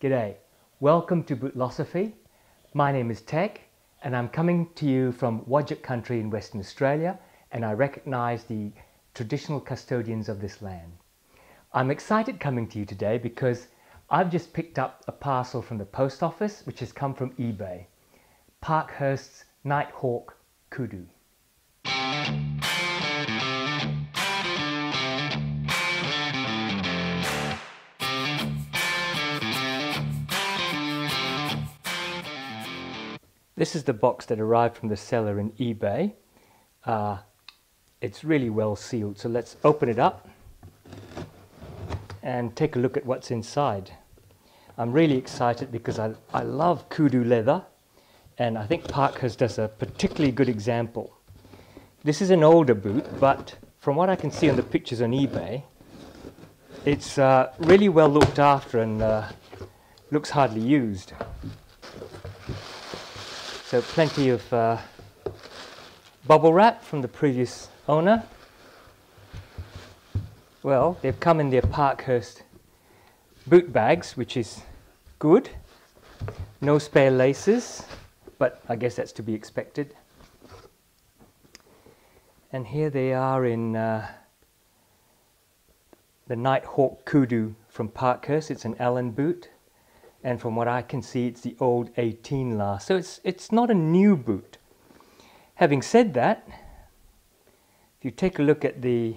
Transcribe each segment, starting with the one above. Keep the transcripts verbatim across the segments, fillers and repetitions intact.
G'day, welcome to Bootlosophy. My name is Tech and I'm coming to you from Wadjuk country in Western Australia, and I recognise the traditional custodians of this land. I'm excited coming to you today because I've just picked up a parcel from the post office which has come from eBay. Parkhurst's Nighthawk Kudu. This is the box that arrived from the seller in eBay. Uh, it's really well sealed, so let's open it up and take a look at what's inside. I'm really excited because I, I love kudu leather, and I think Parkhurst does a particularly good example. This is an older boot, but from what I can see on the pictures on eBay, it's uh, really well looked after and uh, looks hardly used. So plenty of uh, bubble wrap from the previous owner. Well, they've come in their Parkhurst boot bags, which is good. No spare laces, but I guess that's to be expected. And here they are in uh, the Nighthawk Kudu from Parkhurst. It's an Allen boot. And from what I can see, it's the old eighteen last. So it's, it's not a new boot. Having said that, if you take a look at the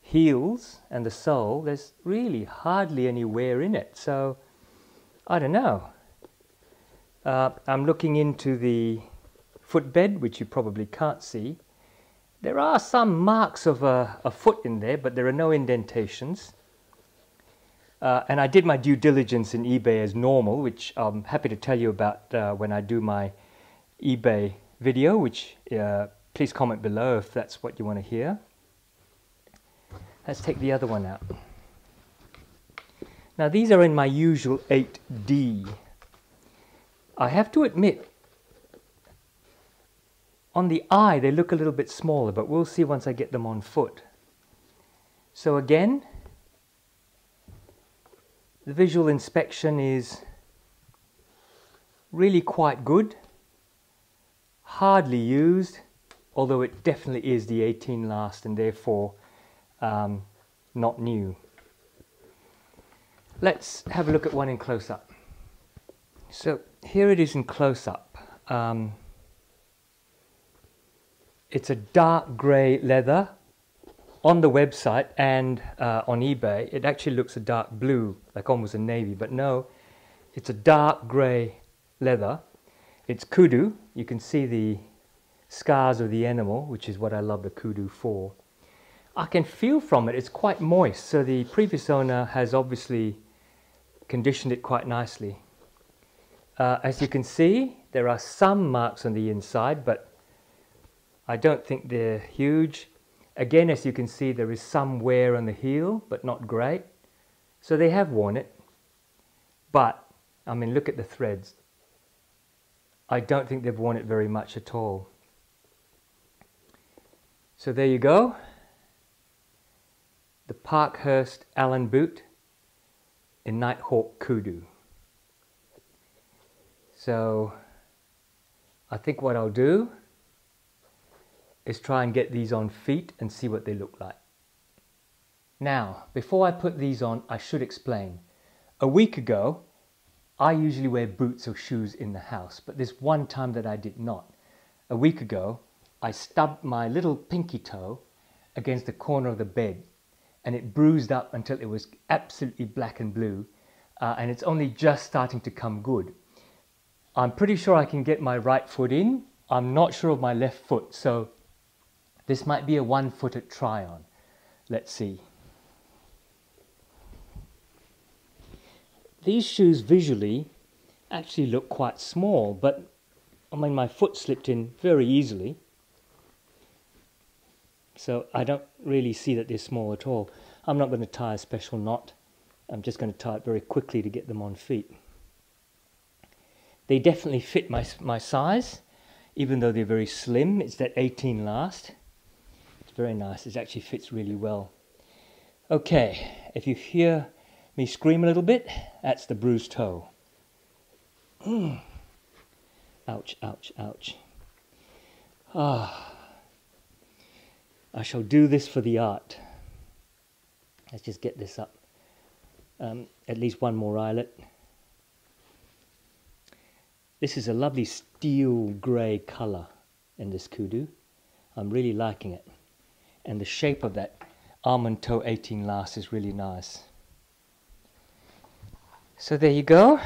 heels and the sole, there's really hardly any wear in it. So, I don't know. Uh, I'm looking into the footbed, which you probably can't see. There are some marks of a, a foot in there, but there are no indentations. Uh, and I did my due diligence in eBay as normal, which I'm happy to tell you about uh, when I do my eBay video, which uh, please comment below if that's what you want to hear. Let's take the other one out. Now these are in my usual eight D. I have to admit, on the eye they look a little bit smaller, but we'll see once I get them on foot. So again, the visual inspection is really quite good, hardly used, although it definitely is the eighteen last and therefore um, not new. Let's have a look at one in close-up. So here it is in close-up. Um, it's a dark grey leather. On the website and uh, on eBay, it actually looks a dark blue, like almost a navy, but no, it's a dark grey leather. It's kudu. You can see the scars of the enamel, which is what I love the kudu for. I can feel from it, it's quite moist, so the previous owner has obviously conditioned it quite nicely. Uh, as you can see, there are some marks on the inside, but I don't think they're huge. Again, as you can see, there is some wear on the heel, but not great. So they have worn it. But, I mean, look at the threads. I don't think they've worn it very much at all. So there you go. The Parkhurst Allen boot in Nighthawk Kudu. So, I think what I'll do is try and get these on feet and see what they look like. Now, before I put these on, I should explain. A week ago, I usually wear boots or shoes in the house, but this one time that I did not. A week ago, I stubbed my little pinky toe against the corner of the bed, and it bruised up until it was absolutely black and blue, uh, and it's only just starting to come good. I'm pretty sure I can get my right foot in. I'm not sure of my left foot, so this might be a one-footed try-on. Let's see. These shoes visually actually look quite small, but I mean my foot slipped in very easily. So I don't really see that they're small at all. I'm not going to tie a special knot. I'm just going to tie it very quickly to get them on feet. They definitely fit my, my size, even though they're very slim. It's that eighteen last. Very nice. It actually fits really well. Okay, if you hear me scream a little bit. That's the bruised toe. Mm. Ouch, ouch, ouch. Ah, I shall do this for the art. Let's just get this up. Um, at least one more eyelet. This is a lovely steel grey colour in this kudu. I'm really liking it. And the shape of that almond toe eighteen last is really nice. So there you go.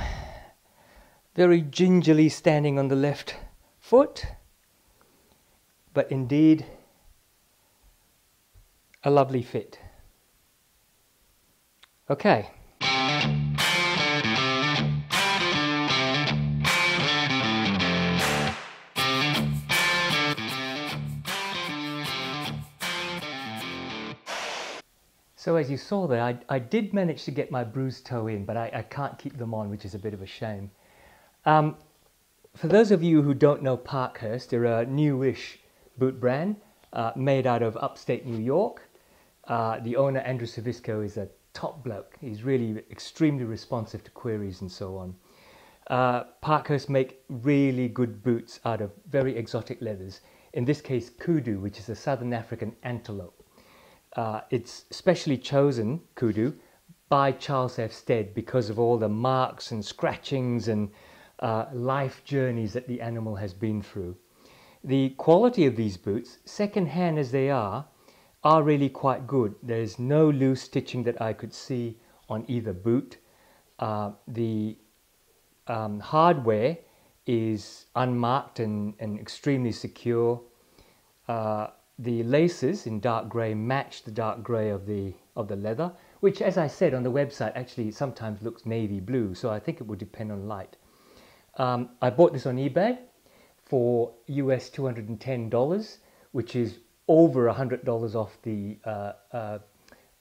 Very gingerly standing on the left foot. But indeed, a lovely fit. Okay. So as you saw there, I, I did manage to get my bruised toe in, but I, I can't keep them on, which is a bit of a shame. Um, for those of you who don't know Parkhurst, they're a newish boot brand uh, made out of upstate New York. Uh, the owner, Andrew Savisco, is a top bloke. He's really extremely responsive to queries and so on. Uh, Parkhurst make really good boots out of very exotic leathers. In this case, kudu, which is a Southern African antelope. Uh, it's specially chosen, kudu, by Charles F. Stead because of all the marks and scratchings and uh, life journeys that the animal has been through. The quality of these boots, second-hand as they are, are really quite good. There's no loose stitching that I could see on either boot. Uh, the um, hardware is unmarked and, and extremely secure. Uh, The laces in dark grey match the dark grey of the of the leather, which, as I said on the website, actually sometimes looks navy blue, so I think it would depend on light. Um, I bought this on eBay for U S two hundred and ten dollars, which is over one hundred dollars off the uh, uh,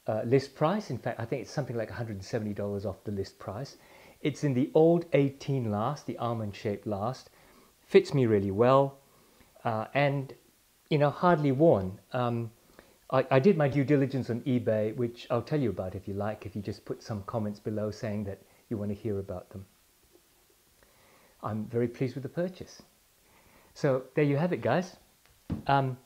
uh, list price. In fact, I think it's something like one hundred and seventy dollars off the list price. It's in the old eighteen last, the almond-shaped last. Fits me really well, uh, and you know, hardly worn. Um, I, I did my due diligence on eBay, which I'll tell you about if you like, if you just put some comments below saying that you want to hear about them. I'm very pleased with the purchase. So there you have it, guys. Um,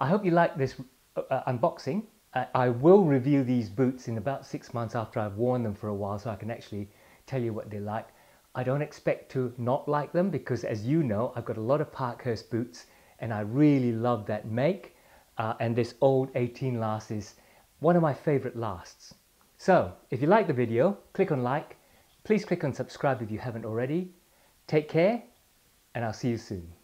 I hope you like this uh, unboxing. I, I will review these boots in about six months after I've worn them for a while, so I can actually tell you what they're like. I don't expect to not like them because, as you know, I've got a lot of Parkhurst boots and I really love that make, uh, and this old eighteen last is one of my favorite lasts. So if you like the video, click on like, please click on subscribe if you haven't already. Take care, and I'll see you soon.